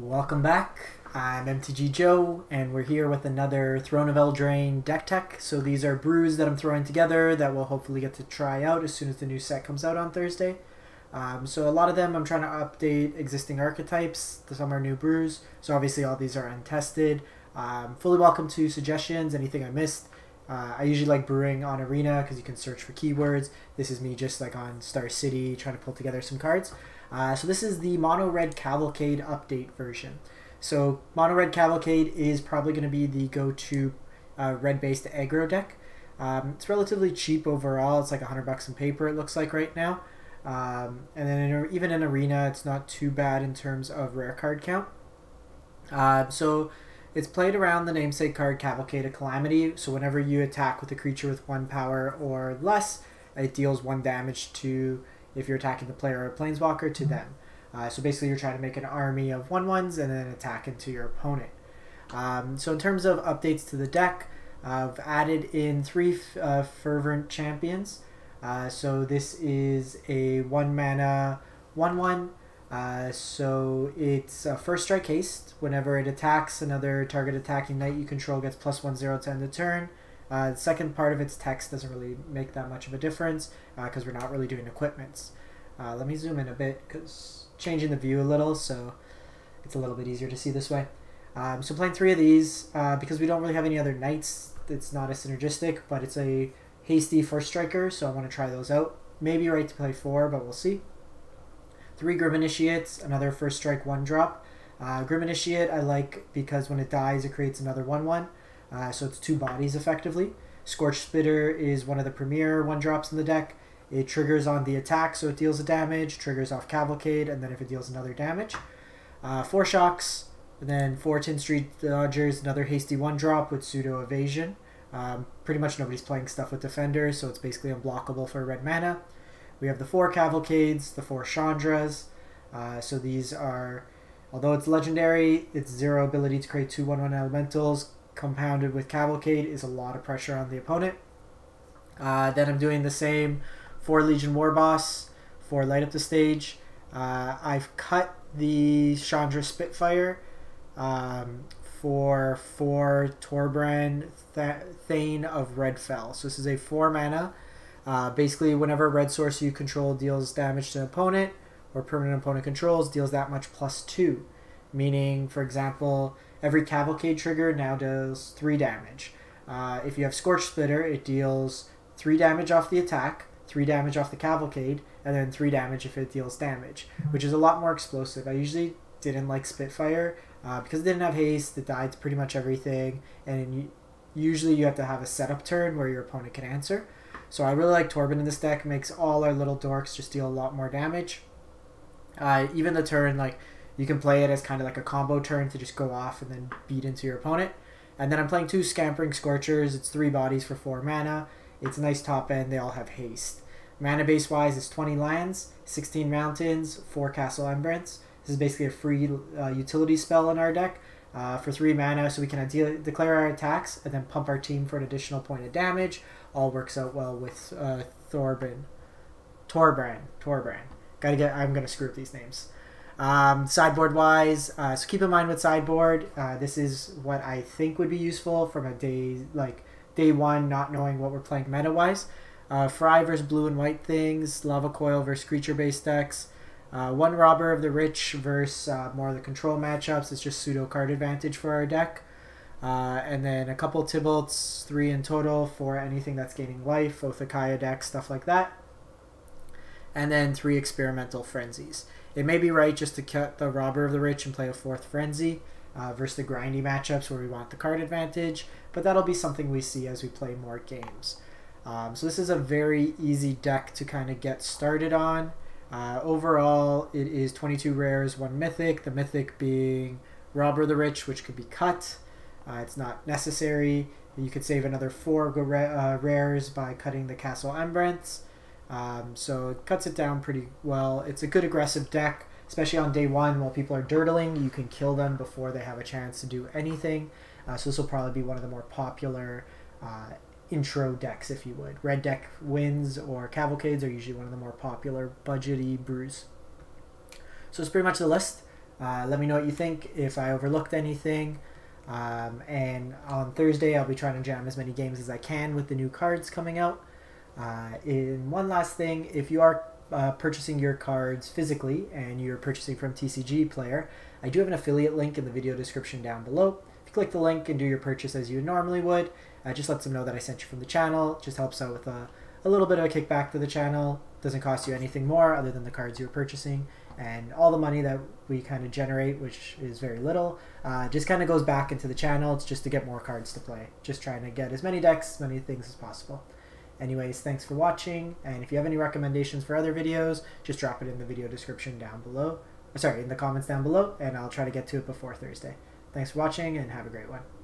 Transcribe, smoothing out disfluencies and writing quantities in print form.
Welcome back, I'm MTG Joe, and we're here with another Throne of Eldraine deck tech. So these are brews that I'm throwing together that we'll hopefully get to try out as soon as the new set comes out on Thursday. So a lot of them I'm trying to update existing archetypes, some are new brews, so obviously all these are untested. Fully welcome to suggestions, anything I missed. I usually like brewing on Arena because you can search for keywords. This is me just like on Star City trying to pull together some cards. So this is the Mono Red Cavalcade update version. So Mono Red Cavalcade is probably going to be the go-to red-based aggro deck. It's relatively cheap overall. It's like 100 bucks in paper, it looks like right now. And then even in Arena, it's not too bad in terms of rare card count. So it's played around the namesake card Cavalcade of Calamity. So whenever you attack with a creature with 1 power or less, it deals 1 damage to, if you're attacking the player or planeswalker, to them. So basically you're trying to make an army of 1/1s and then attack into your opponent. So in terms of updates to the deck, I've added in 3 Fervent Champions. So this is a 1-mana 1/1. So it's a first strike haste. Whenever it attacks, another target attacking knight you control gets +1/0 to end the turn. The second part of its text doesn't really make that much of a difference because we're not really doing equipments. Let me zoom in a bit because changing the view a little, so it's a little bit easier to see this way. So playing 3 of these, because we don't really have any other knights, it's not a synergistic, but it's a hasty first striker, so I want to try those out. Maybe right to play 4, but we'll see. 3 Grim Initiates, another first strike 1-drop. Grim Initiate I like because when it dies it creates another 1/1. So it's 2 bodies effectively. Scorch Spitter is one of the premier 1-drops in the deck. It triggers on the attack, so it deals a damage, triggers off Cavalcade, and then if it deals another damage. 4 Shocks, and then 4 Tin Street Dodgers, another hasty 1-drop with pseudo evasion. Pretty much nobody's playing stuff with defenders, so it's basically unblockable for red mana. We have the 4 Cavalcades, the 4 Chandras. So these are, although it's legendary, its 0 ability to create 2 1/1 elementals compounded with Cavalcade is a lot of pressure on the opponent. Then I'm doing the same for Legion Warboss, for Light Up the Stage. I've cut the Chandra Spitfire for 4 Torbran, Thane of Red Fell. So this is a 4-mana. Basically, whenever a red source you control deals damage to an opponent or permanent opponent controls, deals that much +2. Meaning, for example, every Cavalcade trigger now deals 3 damage. If you have Scorch Spitter, it deals 3 damage off the attack, 3 damage off the Cavalcade, and then 3 damage if it deals damage, which is a lot more explosive. I usually didn't like Spitfire because it didn't have haste, it died to pretty much everything, and usually you have to have a setup turn where your opponent can answer. So I really like Torbran in this deck. Makes all our little dorks just deal a lot more damage. Even the turn, like, you can play it as kind of like a combo turn to just go off and then beat into your opponent. And then I'm playing 2 Scampering Scorchers. It's 3 bodies for 4 mana. It's a nice top end. They all have haste. Mana base wise, it's 20 lands, 16 mountains, 4 Castle Embereth. This is basically a free utility spell in our deck for 3 mana. So we can declare our attacks and then pump our team for an additional point of damage. All works out well with Torbran. I'm gonna screw up these names. Sideboard wise, so keep in mind with sideboard, this is what I think would be useful from a day one, not knowing what we're playing meta wise. Fry versus blue and white things, Lava Coil versus creature based decks, 1 Robber of the Rich versus more of the control matchups. It's just pseudo card advantage for our deck. And then a couple Tybalts, 3 in total for anything that's gaining life, Othakaya decks, stuff like that. And then 3 Experimental Frenzies. It may be right just to cut the Robber of the Rich and play a 4th Frenzy versus the grindy matchups where we want the card advantage, but that'll be something we see as we play more games. So this is a very easy deck to kind of get started on. Overall, it is 22 rares, 1 mythic, the mythic being Robber of the Rich, which could be cut. It's not necessary. You could save another 4 rares by cutting the Castle Embereth. So it cuts it down pretty well. It's a good aggressive deck, especially on day one while people are dirtling. You can kill them before they have a chance to do anything. So this will probably be one of the more popular intro decks, if you would. Red deck wins or Cavalcades are usually one of the more popular budgety brews. So it's pretty much the list. Let me know what you think, if I overlooked anything. And on Thursday, I'll be trying to jam as many games as I can with the new cards coming out. And one last thing, if you are purchasing your cards physically and you're purchasing from TCGPlayer, I do have an affiliate link in the video description down below. If you click the link and do your purchase as you normally would, just lets them know that I sent you from the channel. It just helps out with a little bit of a kickback to the channel. Doesn't cost you anything more other than the cards you're purchasing, and all the money that we kind of generate, which is very little, just kind of goes back into the channel. It's just to get more cards to play, just trying to get as many decks, as many things as possible. Anyways, thanks for watching, and if you have any recommendations for other videos, just drop it in the video description down below, sorry, in the comments down below, and I'll try to get to it before Thursday. Thanks for watching, and have a great one.